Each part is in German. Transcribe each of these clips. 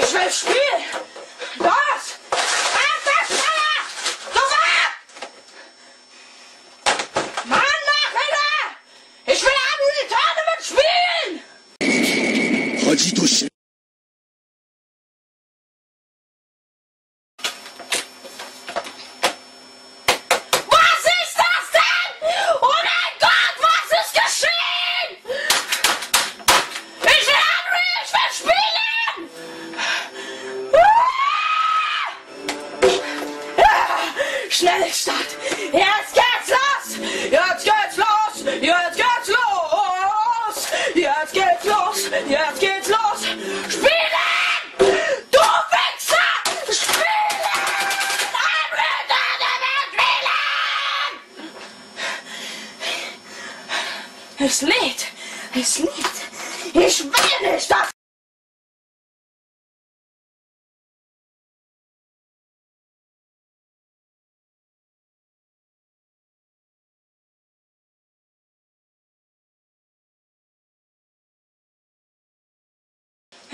Jeżeli ty das! Schnell Start! Jetzt geht's los! Jetzt geht's los! Jetzt geht's los! Jetzt geht's los! Jetzt geht's los! Spielen! Du Wichser! Spielen! Anrüten! Spielen! Es liegt! Ich will nicht das!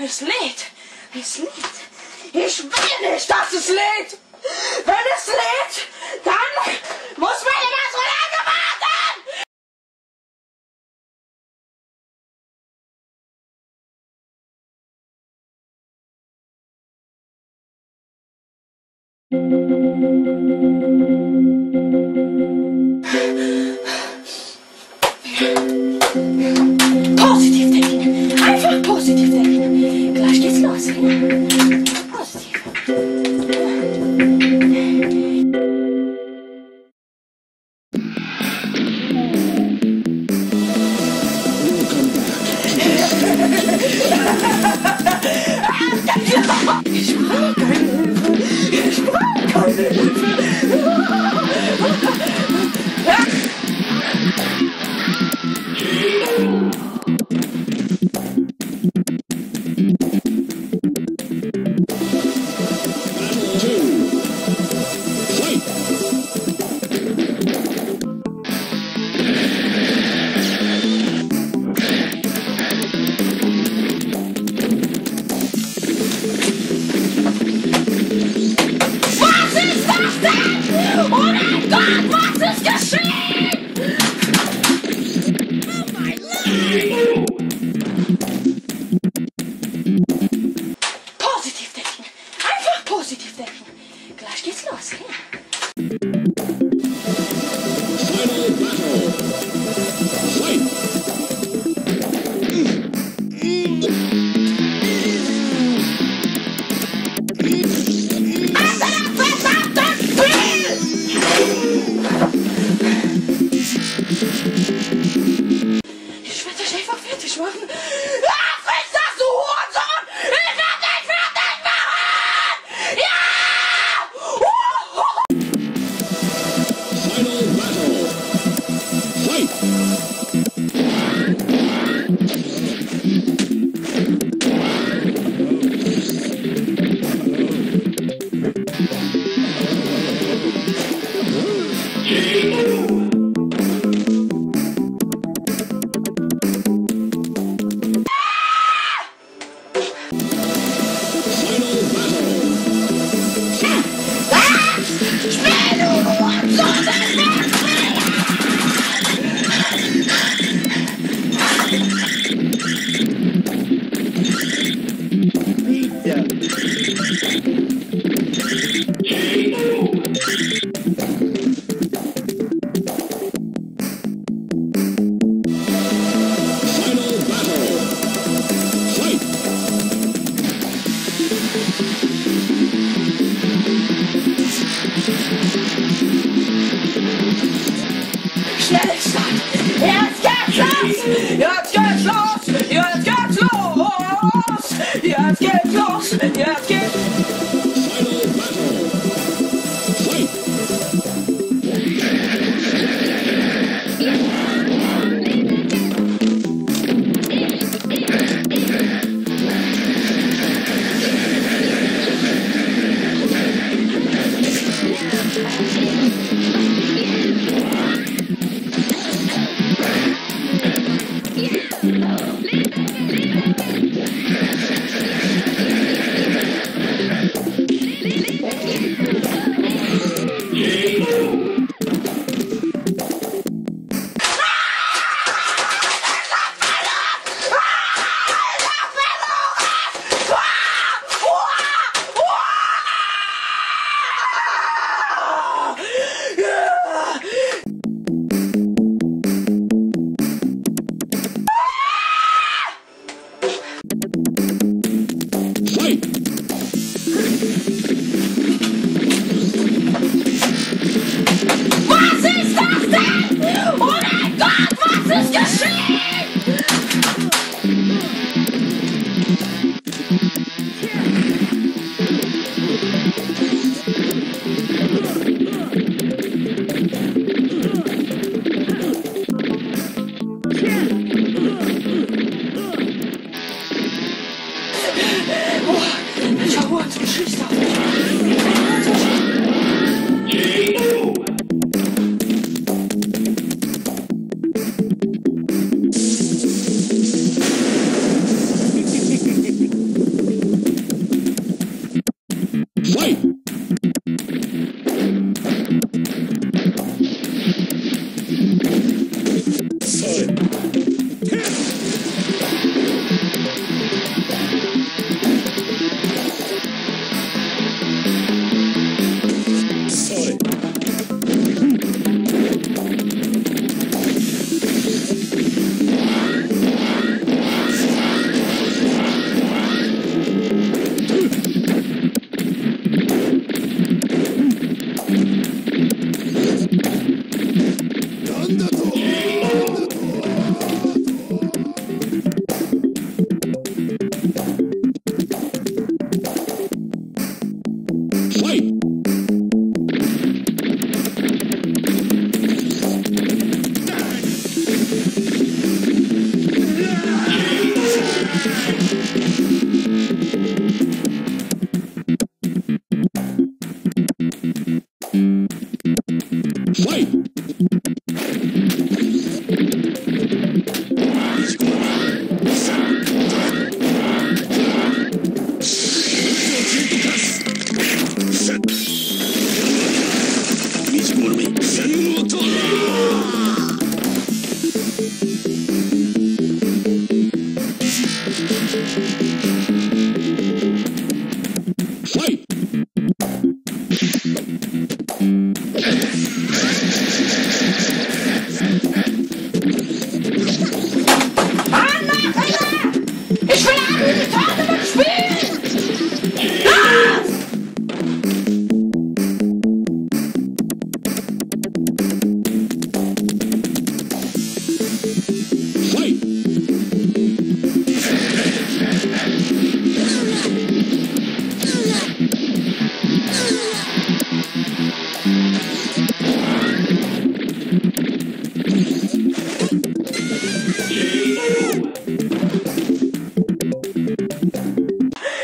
Es lädt. Ich will nicht, dass es lädt. Wenn es lädt, dann muss man immer so lange warten. Positiv denken. Einfach positiv denken. Gleich geht's los. Positiv. Ich brauche keine Hilfe. Ich brauche keine Hilfe.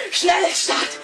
Schnell, Start!